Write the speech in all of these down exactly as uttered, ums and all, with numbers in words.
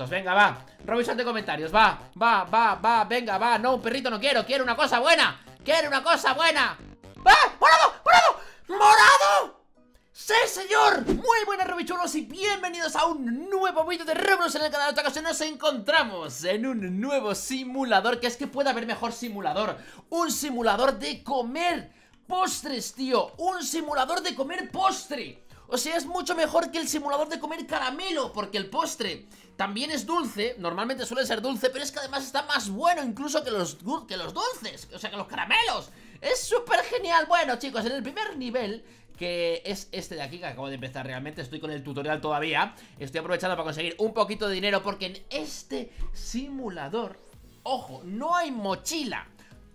Entonces, venga, va. Robinson de comentarios, va, va, va, va, venga, va. No, un perrito no quiero, quiero una cosa buena. Quiero una cosa buena. ¡Ah! ¡Morado! ¡Morado! ¡Morado! ¡Sí, señor! Muy buenas, Robichuelos, y bienvenidos a un nuevo vídeo de Roblox en el canal. En esta ocasión nos encontramos en un nuevo simulador, que es que puede haber mejor simulador. Un simulador de comer postres, tío. Un simulador de comer postre. O sea, es mucho mejor que el simulador de comer caramelo, porque el postre también es dulce, normalmente suele ser dulce, pero es que además está más bueno incluso que los, que los dulces, o sea, que los caramelos. Es súper genial. Bueno, chicos, en el primer nivel, que es este de aquí, que acabo de empezar realmente, estoy con el tutorial todavía, estoy aprovechando para conseguir un poquito de dinero, porque en este simulador, ojo, no hay mochila.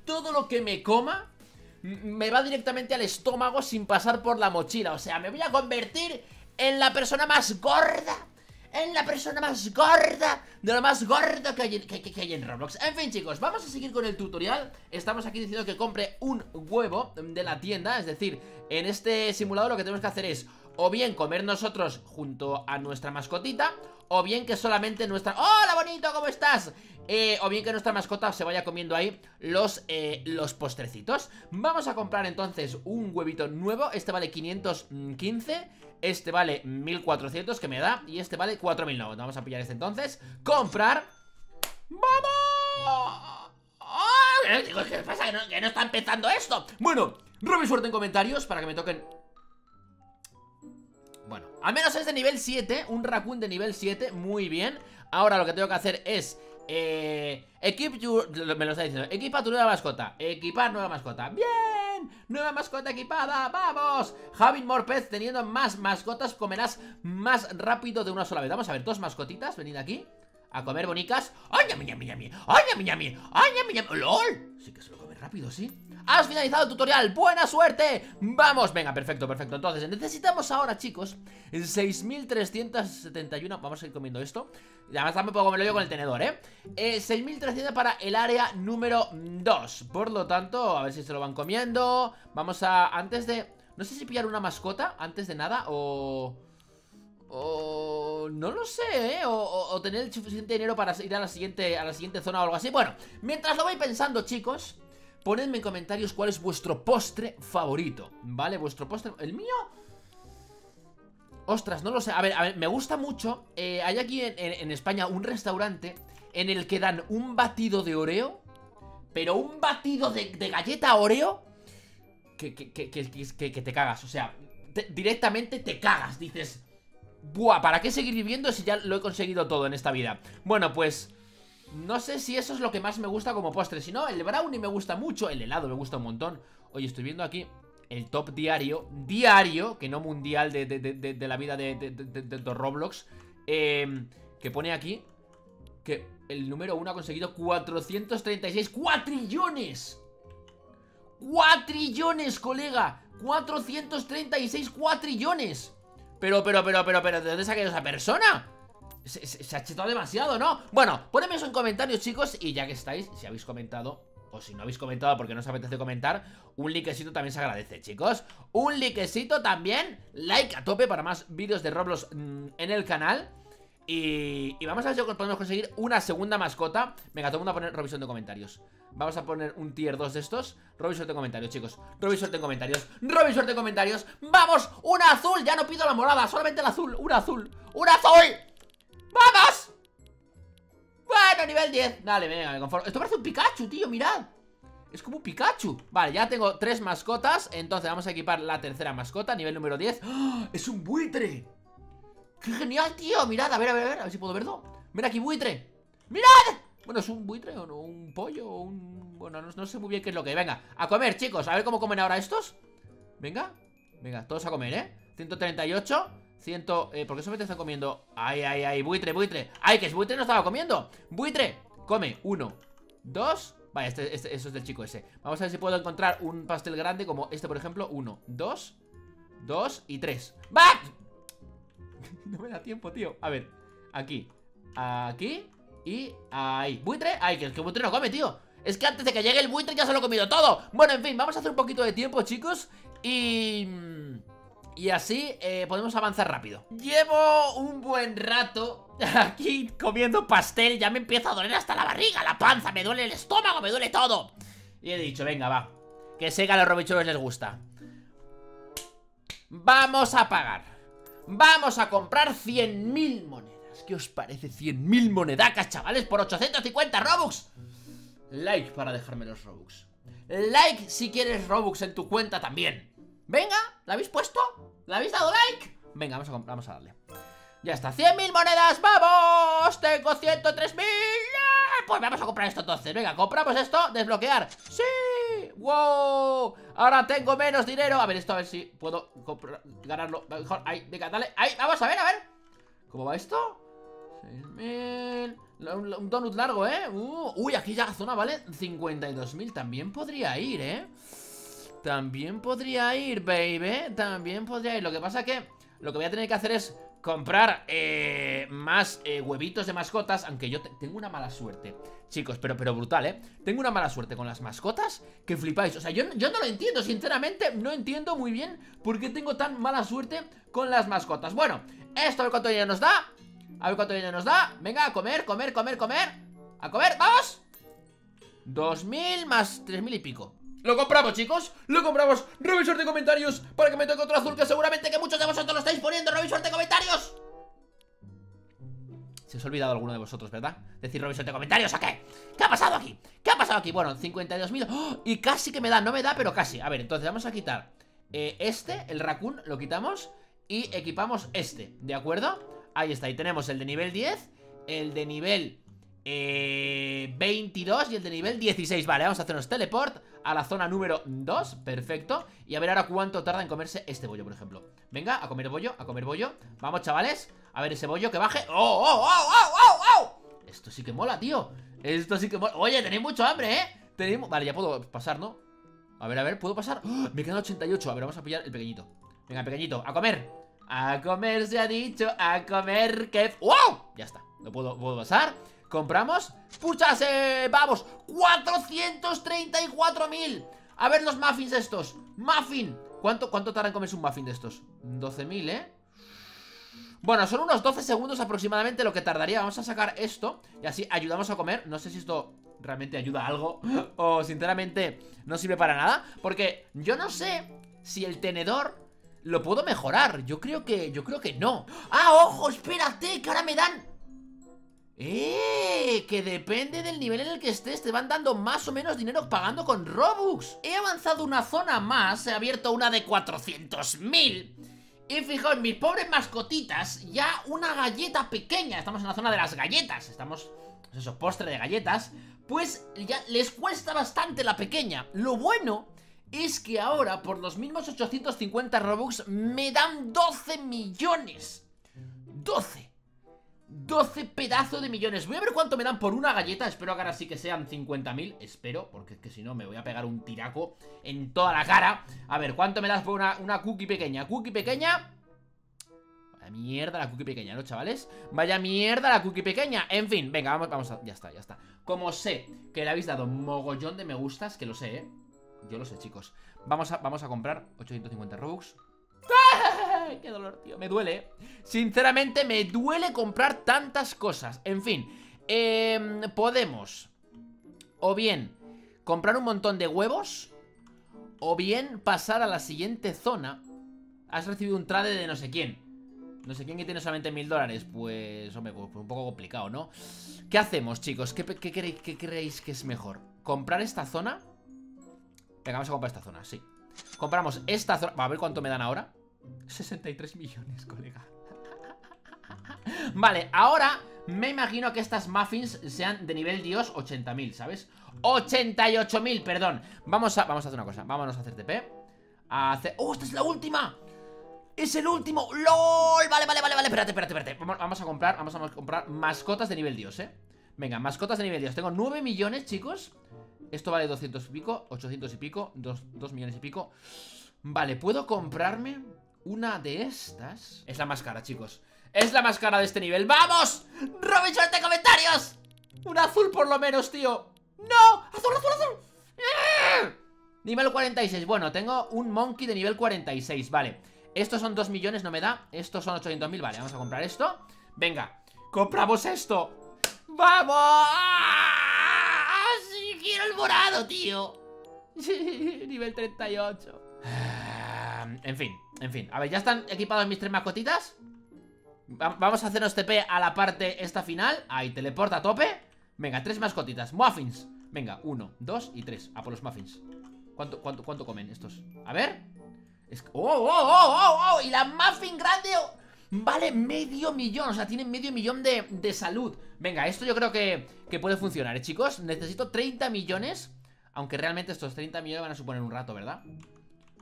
Todo lo que me coma me va directamente al estómago sin pasar por la mochila. O sea, me voy a convertir en la persona más gorda, en la persona más gorda, de lo más gordo que hay, en, que, que, que hay en Roblox. En fin, chicos, vamos a seguir con el tutorial. Estamos aquí diciendo que compre un huevo de la tienda. Es decir, en este simulador lo que tenemos que hacer es o bien comer nosotros junto a nuestra mascotita, o bien que solamente nuestra... ¡Hola, bonito! ¿Cómo estás? Eh, o bien que nuestra mascota se vaya comiendo ahí los, eh, los postrecitos. Vamos a comprar entonces un huevito nuevo. Este vale quinientos quince, este vale mil cuatrocientos que me da, y este vale cuatro mil novecientos. Vamos a pillar este entonces. Comprar. ¡Vamos! ¡Oh! ¿Qué pasa? ¿Que no, que no está empezando esto? Bueno, Roby, suerte en comentarios para que me toquen... Bueno, al menos es de nivel siete, un raccoon de nivel siete, muy bien. Ahora lo que tengo que hacer es eh, equip your, me lo está diciendo, equipa tu nueva mascota, equipar nueva mascota, bien, nueva mascota equipada, vamos. Having more pets, teniendo más mascotas comerás más rápido de una sola vez. Vamos a ver, dos mascotitas, venid aquí a comer bonicas. ¡Ay, ya, ya, ya, ya! ¡Ay, ya, ya, ya! ¡Ay, ya, ya! ¡Lol! Sí que se lo come rápido, ¿sí? ¡Has finalizado el tutorial! ¡Buena suerte! ¡Vamos! Venga, perfecto, perfecto. Entonces, necesitamos ahora, chicos, seis mil trescientos setenta y uno. Vamos a ir comiendo esto. Además, también puedo comerlo yo con el tenedor, ¿eh? eh seis mil trescientos para el área número dos. Por lo tanto, a ver si se lo van comiendo. Vamos a... Antes de... No sé si pillar una mascota antes de nada o... O... no lo sé, ¿eh? o, o, o tener el suficiente dinero para ir a la siguiente, a la siguiente zona o algo así. Bueno, mientras lo voy pensando, chicos, ponedme en comentarios cuál es vuestro postre favorito, ¿vale? Vuestro postre... ¿El mío? Ostras, no lo sé. A ver, a ver, me gusta mucho. eh, Hay aquí en, en, en España un restaurante en el que dan un batido de Oreo, pero un batido de, de galleta Oreo que, que, que, que, que, que te cagas. O sea, te, directamente te cagas, dices... Buah, ¿para qué seguir viviendo si ya lo he conseguido todo en esta vida? Bueno, pues no sé si eso es lo que más me gusta como postre. Si no, el brownie me gusta mucho, el helado me gusta un montón. Oye, estoy viendo aquí el top diario, diario, que no mundial, de, de, de, de, de la vida de, de, de, de, de Roblox, eh, que pone aquí que el número uno ha conseguido cuatrocientos treinta y seis cuatrillones. Cuatrillones, colega. Cuatrocientos treinta y seis cuatrillones. Pero, pero, pero, pero, pero, ¿de dónde saqué esa persona? Se, se, se ha chetado demasiado, ¿no? Bueno, ponedme eso en comentarios, chicos. Y ya que estáis, si habéis comentado o si no habéis comentado porque no os apetece comentar, un likecito también se agradece, chicos. Un likecito también. Like a tope para más vídeos de Roblox mmm, en el canal. Y, y vamos a ver si podemos conseguir una segunda mascota. Venga, todo el mundo a poner Robinson de comentarios. Vamos a poner un tier dos de estos. Robin, suerte en comentarios, chicos. Robin, suerte en comentarios. Robin, suerte en comentarios. ¡Vamos! ¡Una azul! Ya no pido la morada, solamente la azul. ¡Una azul! ¡Una azul! ¡Vamos! Bueno, nivel diez. Dale, venga, me conformo. Esto parece un Pikachu, tío, mirad. Es como un Pikachu. Vale, ya tengo tres mascotas. Entonces vamos a equipar la tercera mascota, nivel número diez. ¡Oh! ¡Es un buitre! ¡Qué genial, tío! Mirad, a ver, a ver, a ver, a ver si puedo verlo. Mira aquí, buitre. ¡Mirad! Bueno, es un buitre o no, un pollo o un... Bueno, no, no sé muy bien qué es lo que... Venga, a comer, chicos. A ver cómo comen ahora estos. Venga, venga, todos a comer, ¿eh? ciento treinta y ocho, cien... Eh, ¿por qué solamente están comiendo? ¡Ay, ay, ay! Buitre, buitre. ¡Ay, que es buitre! No estaba comiendo. Buitre, come. Uno, dos... Vale, este, este, eso es del chico ese. Vamos a ver si puedo encontrar un pastel grande como este, por ejemplo. Uno, dos, dos y tres. ¡Va! No me da tiempo, tío. A ver, aquí, aquí y ahí. ¿Buitre? Ay, que el buitre no come, tío. Es que antes de que llegue el buitre ya se lo he comido todo. Bueno, en fin, vamos a hacer un poquito de tiempo, chicos. Y... y así eh, podemos avanzar rápido. Llevo un buen rato Aquí comiendo pastel, ya me empieza a doler hasta la barriga, la panza, me duele el estómago, me duele todo. Y he dicho, venga, va, que Sega a los robichuelos les gusta. Vamos a pagar. Vamos a comprar cien mil monedas. ¿Qué os parece? cien mil monedacas, chavales, por ochocientos cincuenta Robux. Like para dejarme los Robux. Like si quieres Robux en tu cuenta también. Venga, ¿la habéis puesto? ¿La habéis dado like? Venga, vamos a, vamos a darle. Ya está, cien mil monedas, vamos. Tengo ciento tres mil. Pues vamos a comprar esto entonces. Venga, compramos esto, desbloquear. ¡Sí! ¡Wow! Ahora tengo menos dinero. A ver esto, a ver si puedo comprar, ganarlo mejor. Ahí, venga, dale, ahí, vamos a ver, a ver ¿cómo va esto? seis mil. Un donut largo, ¿eh? Uh, uy, aquí ya la zona vale cincuenta y dos mil, también podría ir, ¿eh? También podría ir, baby. También podría ir, lo que pasa que lo que voy a tener que hacer es comprar eh, más eh, huevitos de mascotas. Aunque yo te tengo una mala suerte, chicos, pero, pero brutal, ¿eh? Tengo una mala suerte con las mascotas que flipáis. O sea, yo, yo no lo entiendo, sinceramente. No entiendo muy bien por qué tengo tan mala suerte con las mascotas. Bueno, esto a ver cuánto dinero nos da. A ver cuánto dinero nos da. Venga, a comer, comer, comer, comer. A comer, vamos. dos mil más tres mil y pico. Lo compramos, chicos, lo compramos. Revisor de comentarios para que me toque otro azul, que seguramente que muchos de vosotros lo estáis poniendo. Revisor de comentarios. Se os ha olvidado alguno de vosotros, ¿verdad? Decir revisor de comentarios, ¿a qué? ¿Qué ha pasado aquí? ¿Qué ha pasado aquí? Bueno, cincuenta y dos mil. ¡Oh! Y casi que me da, no me da, pero casi. A ver, entonces vamos a quitar eh, este, el raccoon, lo quitamos y equipamos este, ¿de acuerdo? Ahí está, ahí tenemos el de nivel diez, el de nivel... Eh, veintidós y el de nivel dieciséis. Vale, vamos a hacernos teleport a la zona número dos, perfecto. Y a ver ahora cuánto tarda en comerse este bollo, por ejemplo. Venga, a comer bollo, a comer bollo. Vamos, chavales, a ver ese bollo que baje. ¡Oh, oh, oh, oh, oh, oh! Esto sí que mola, tío, esto sí que mola. Oye, tenéis mucho hambre, ¿eh? Tenemos... Vale, ya puedo pasar, ¿no? A ver, a ver, ¿puedo pasar? ¡Oh! Me quedan ochenta y ocho, a ver, vamos a pillar el pequeñito. Venga, pequeñito, a comer. A comer se ha dicho, a comer que... ¡Wow! Ya está, lo puedo, puedo pasar. Compramos, puchase, vamos, cuatrocientos treinta y cuatro mil. A ver los muffins estos. Muffin, ¿cuánto, cuánto tardan en comerse un muffin de estos? doce mil, ¿eh? Bueno, son unos doce segundos aproximadamente lo que tardaría. Vamos a sacar esto y así ayudamos a comer. No sé si esto realmente ayuda a algo o sinceramente no sirve para nada, porque yo no sé si el tenedor lo puedo mejorar. Yo creo que, yo creo que no. Ah, ojo, espérate, que ahora me dan... ¡Eh! Que depende del nivel en el que estés, te van dando más o menos dinero pagando con Robux. He avanzado una zona más, he abierto una de cuatrocientos mil. Y fijaos, mis pobres mascotitas, ya una galleta pequeña. Estamos en la zona de las galletas, estamos, pues eso, postre de galletas. Pues ya les cuesta bastante la pequeña. Lo bueno es que ahora por los mismos ochocientos cincuenta Robux me dan doce millones. doce doce pedazos de millones. Voy a ver cuánto me dan por una galleta. Espero que ahora sí que sean cincuenta mil. Espero, porque es que si no me voy a pegar un tiraco en toda la cara. A ver, ¿cuánto me das por una, una cookie pequeña? Cookie pequeña. Vaya mierda la cookie pequeña, ¿no, chavales? Vaya mierda la cookie pequeña. En fin, venga, vamos, vamos a... Ya está, ya está. Como sé que le habéis dado mogollón de me gustas, que lo sé, ¿eh? Yo lo sé, chicos. Vamos a, vamos a comprar ochocientos cincuenta Robux. Qué dolor, tío, me duele. Sinceramente me duele comprar tantas cosas. En fin, eh, podemos o bien comprar un montón de huevos, o bien pasar a la siguiente zona. Has recibido un trade de no sé quién. No sé quién que tiene solamente mil dólares. Pues, hombre, pues un poco complicado, ¿no? ¿Qué hacemos, chicos? ¿Qué, qué, creéis, qué creéis que es mejor? ¿Comprar esta zona? Venga, vamos a comprar esta zona, sí. Compramos esta zona, a ver cuánto me dan ahora. Sesenta y tres millones, colega. Vale, ahora me imagino que estas muffins sean de nivel dios. Ochenta mil, ¿sabes? ochenta y ocho mil, perdón. Vamos a, vamos a hacer una cosa, vámonos a hacer T P. A hacer... ¡Oh, esta es la última! ¡Es el último! ¡Lol! Vale, vale, vale, vale, espérate, espérate, espérate. Vamos, vamos a comprar, vamos a comprar mascotas de nivel dios, ¿eh? Venga, mascotas de nivel dios. Tengo nueve millones, chicos. Esto vale doscientos y pico, ochocientos y pico, dos millones y pico. Vale, ¿puedo comprarme una de estas? Es la más cara, chicos. Es la más cara de este nivel. ¡Vamos! ¡Robinson de comentarios! Un azul por lo menos, tío. ¡No! ¡Azul, azul, azul! ¡Eee! Nivel cuarenta y seis. Bueno, tengo un monkey de nivel cuarenta y seis. Vale. Estos son dos millones, no me da. Estos son ochocientos mil. Vale, vamos a comprar esto. Venga. ¡Compramos esto! ¡Vamos! ¡Quiero el morado, tío! Nivel treinta y ocho. En fin, en fin. A ver, ¿ya están equipados mis tres mascotitas? Vamos a hacernos T P a la parte esta final. Ahí, teleporta a tope. Venga, tres mascotitas. Muffins. Venga, uno, dos y tres. A por los muffins. ¿Cuánto, cuánto, cuánto comen estos? A ver. Es... ¡Oh, oh, oh, oh, oh! Y la muffin grande vale medio millón. O sea, tienen medio millón de, de salud. Venga, esto yo creo que, que puede funcionar, ¿eh, chicos? Necesito treinta millones. Aunque realmente estos treinta millones van a suponer un rato, ¿verdad?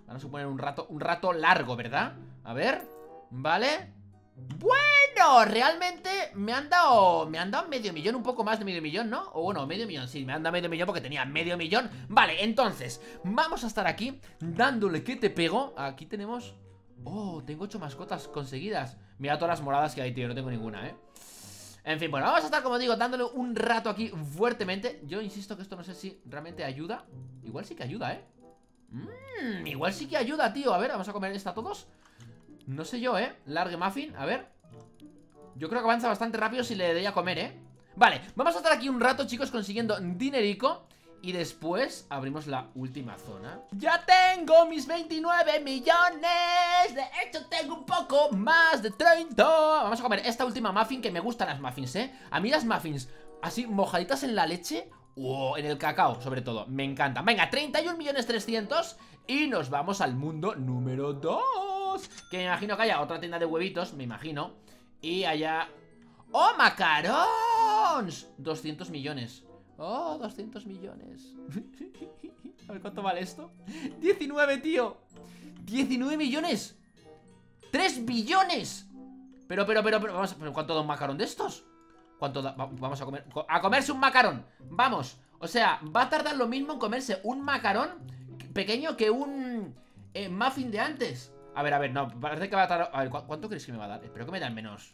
Van a suponer un rato, un rato largo, ¿verdad? A ver, vale. Bueno, realmente me han dado, me han dado medio millón, un poco más de medio millón, ¿no? O bueno, medio millón, sí, me han dado medio millón porque tenía medio millón. Vale, entonces, vamos a estar aquí dándole que te pego. Aquí tenemos... Oh, tengo ocho mascotas conseguidas. Mira todas las moradas que hay, tío, no tengo ninguna, ¿eh? En fin, bueno, vamos a estar, como digo, dándole un rato aquí fuertemente. Yo insisto que esto no sé si realmente ayuda. Igual sí que ayuda, ¿eh? Mmm, igual sí que ayuda, tío. A ver, vamos a comer esta a todos. No sé yo, ¿eh? Large muffin, a ver. Yo creo que avanza bastante rápido si le doy a comer, ¿eh? Vale, vamos a estar aquí un rato, chicos, consiguiendo dinerico. Y después abrimos la última zona. ¡Ya tengo mis veintinueve millones! De hecho, tengo un poco más de treinta. Vamos a comer esta última muffin, que me gustan las muffins, ¿eh? A mí las muffins así mojaditas en la leche... Oh, en el cacao, sobre todo, me encanta. Venga, treinta y un millones trescientos. Y nos vamos al mundo número dos, que me imagino que haya otra tienda de huevitos, me imagino. Y allá... ¡Oh, macarons! doscientos millones. Oh, doscientos millones. A ver, ¿cuánto vale esto? diecinueve, tío. diecinueve millones. tres billones. Pero, pero, pero, pero, vamos, pero ¿cuánto da un macarón de estos? ¿Cuánto da? Vamos a comer, a comerse un macarón. Vamos, o sea, va a tardar lo mismo en comerse un macarón pequeño que un eh, muffin de antes. A ver, a ver, no, parece que va a tardar. A ver, ¿cuánto crees que me va a dar? Espero que me dan menos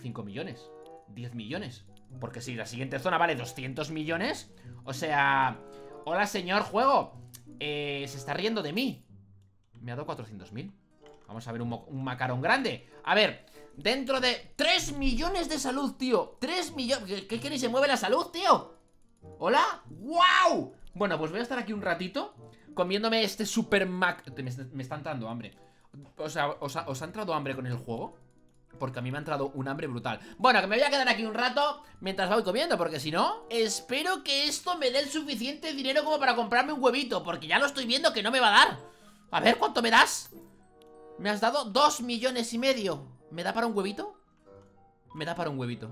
cinco millones, diez millones. Porque si la siguiente zona vale doscientos millones. O sea, hola señor juego, eh, se está riendo de mí. Me ha dado cuatrocientos mil. Vamos a ver un, un macarón grande. A ver, dentro de tres millones de salud, tío. tres millones. ¿Qué, qué, qué ni se mueve la salud, tío? ¿Hola? ¡Wow! Bueno, pues voy a estar aquí un ratito comiéndome este super mac. Me, me está entrando hambre. O sea, ¿os ha, ¿os ha entrado hambre con el juego? Porque a mí me ha entrado un hambre brutal. Bueno, que me voy a quedar aquí un rato mientras voy comiendo, porque si no... Espero que esto me dé el suficiente dinero como para comprarme un huevito, porque ya lo estoy viendo que no me va a dar. A ver, ¿cuánto me das? Me has dado dos millones y medio. ¿Me da para un huevito? Me da para un huevito.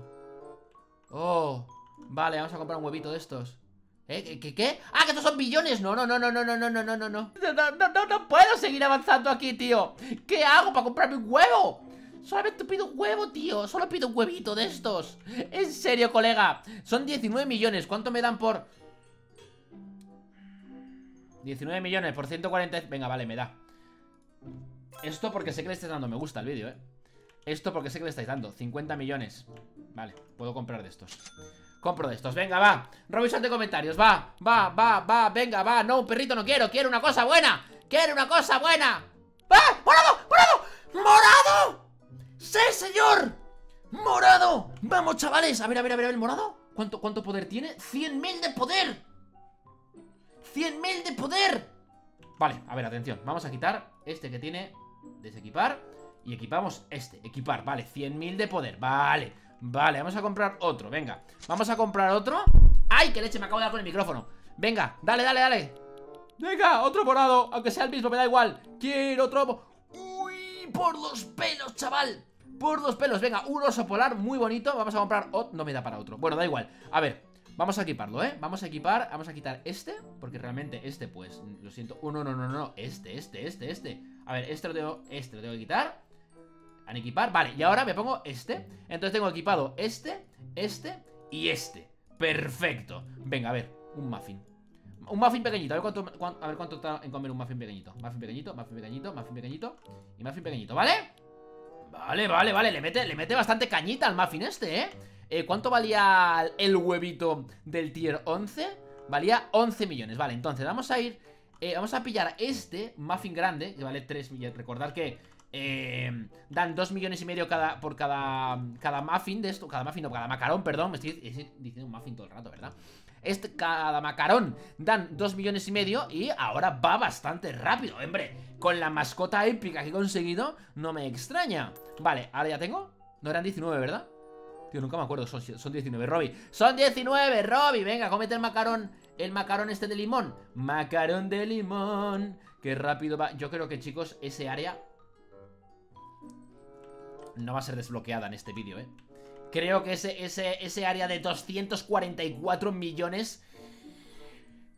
Oh, vale, vamos a comprar un huevito de estos. ¿Eh? ¿Qué? ¿Qué? ¿Qué? ¡Ah, que estos son billones! No, no, no, no, no, no, no, no, no, no, no, no, no, no puedo seguir avanzando aquí, tío. ¿Qué hago para comprarme un huevo? Solamente pido un huevo, tío. Solo pido un huevito de estos. En serio, colega. Son diecinueve millones. ¿Cuánto me dan por...? diecinueve millones por ciento cuarenta. Venga, vale, me da. Esto porque sé que le estáis dando me gusta al vídeo, eh. Esto porque sé que le estáis dando cincuenta millones. Vale, puedo comprar de estos. Compro de estos, venga, va. Revisión de comentarios, va, va, va, va. Venga, va, no, un perrito no quiero, quiero una cosa buena. Quiero una cosa buena. ¡Ah! ¡Morado! ¡Morado! ¡Morado! ¡Sí, señor! ¡Morado! Vamos, chavales, a ver, a ver, a ver, el morado. ¿Cuánto, cuánto poder tiene? ¡cien mil de poder! ¡cien mil de poder! Vale, a ver, atención, vamos a quitar este que tiene. Desequipar. Y equipamos este, equipar, vale, cien mil de poder. Vale, vale, vamos a comprar otro. Venga, vamos a comprar otro. ¡Ay, qué leche! Me acabo de dar con el micrófono. Venga, dale, dale, dale. Venga, otro morado, aunque sea el mismo, me da igual. Quiero otro. ¡Uy! Por los pelos, chaval. Por los pelos, venga, un oso polar muy bonito. Vamos a comprar otro, no me da para otro. Bueno, da igual, a ver, vamos a equiparlo, eh. Vamos a equipar, vamos a quitar este. Porque realmente este, pues, lo siento. Oh, no, no, no, no, este, este, este, este. A ver, este lo tengo, este lo tengo que quitar. Al equipar, vale, y ahora me pongo este. Entonces tengo equipado este, este y este, perfecto. Venga, a ver, un muffin. Un muffin pequeñito, a ver cuánto, cuánto, a ver cuánto está en comer un muffin pequeñito. Muffin pequeñito, muffin pequeñito, muffin pequeñito y muffin pequeñito, ¿vale? Vale, vale, vale, le mete, le mete bastante cañita al muffin este, ¿eh? eh ¿Cuánto valía el huevito del tier once? Valía once millones, vale, entonces vamos a ir, eh, vamos a pillar este muffin grande, que vale tres millones, recordad que Eh, dan dos millones y medio cada, por cada, cada muffin de esto. Cada muffin, no, cada macarón, perdón. Me estoy, estoy diciendo muffin todo el rato, ¿verdad? Este, cada macarón dan dos millones y medio. Y ahora va bastante rápido, hombre. Con la mascota épica que he conseguido, no me extraña. Vale, ahora ya tengo. No eran diecinueve, ¿verdad? Tío, nunca me acuerdo. Son, son diecinueve, Robby. Son diecinueve, Robby. Venga, cómete el macarón. El macarón este de limón. Macarón de limón. Qué rápido va. Yo creo que, chicos, ese área no va a ser desbloqueada en este vídeo, eh. Creo que ese, ese, ese área de doscientos cuarenta y cuatro millones.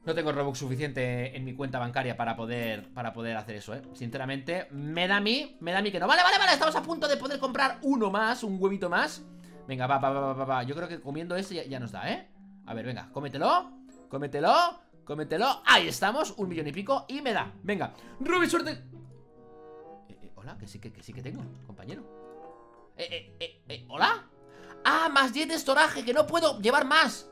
No tengo Robux suficiente en mi cuenta bancaria para poder, para poder hacer eso, eh. Sinceramente, me da a mí, me da a mí que no. Vale, vale, vale, estamos a punto de poder comprar uno más, un huevito más. Venga, va, va, va, va, va. Yo creo que comiendo este ya, ya nos da, eh. A ver, venga, cómetelo, cómetelo, cómetelo. Ahí estamos, un millón y pico y me da. Venga, Robby, suerte. Eh, eh, hola, que sí que, que sí que tengo, compañero. Eh, eh, eh, eh, ¿hola? Ah, más diez de estoraje, que no puedo llevar más.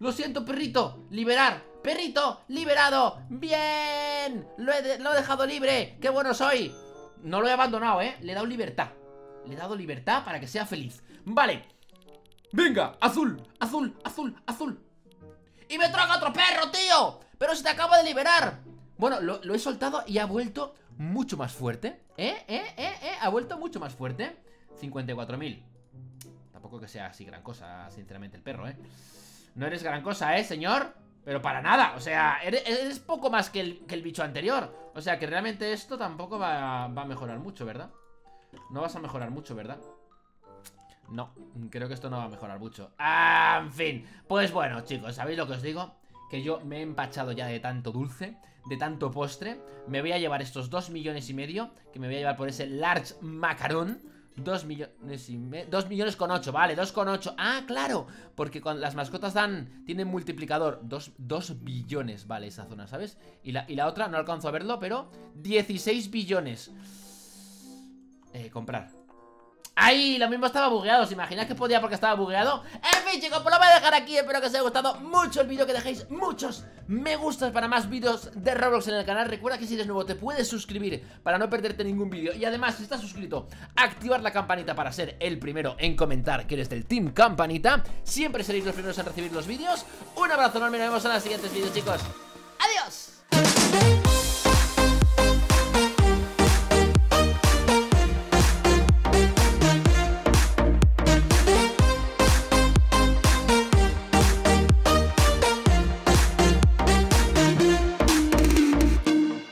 Lo siento, perrito. Liberar, perrito, liberado. Bien, lo he, de lo he dejado libre, qué bueno soy. No lo he abandonado, eh, le he dado libertad. Le he dado libertad para que sea feliz. Vale, venga, azul, azul, azul, azul. Y me traga otro perro, tío. Pero se te acaba de liberar. Bueno, lo, lo he soltado y ha vuelto mucho más fuerte. Eh, eh, eh, eh, ha vuelto mucho más fuerte. Cincuenta y cuatro mil. Tampoco que sea así gran cosa, sinceramente, el perro, ¿eh? No eres gran cosa, ¿eh, señor? Pero para nada, o sea, eres, eres poco más que el, que el bicho anterior. O sea, que realmente esto tampoco va, va a mejorar mucho, ¿verdad? No vas a mejorar mucho, ¿verdad? No, creo que esto no va a mejorar mucho. ¡Ah, en fin! Pues bueno, chicos, ¿sabéis lo que os digo? Que yo me he empachado ya de tanto dulce, de tanto postre. Me voy a llevar estos dos millones y medio, que me voy a llevar por ese large macarón. Dos millones y medio. Dos millones con ocho, vale, dos con ocho. Ah, claro, porque con las mascotas dan, tienen multiplicador, dos billones, vale, esa zona, ¿sabes? Y la, y la otra, no alcanzo a verlo, pero dieciséis billones. Eh, comprar. ¡Ay! Lo mismo estaba bugueado. ¿Os imagináis que podía porque estaba bugueado? En fin, chicos, pues lo voy a dejar aquí. Espero que os haya gustado mucho el vídeo, que dejéis muchos me gustas para más vídeos de Roblox en el canal. Recuerda que si eres nuevo te puedes suscribir para no perderte ningún vídeo. Y además, si estás suscrito, activar la campanita para ser el primero en comentar que eres del Team Campanita. Siempre seréis los primeros en recibir los vídeos. Un abrazo enorme. Nos vemos en los siguientes vídeos, chicos.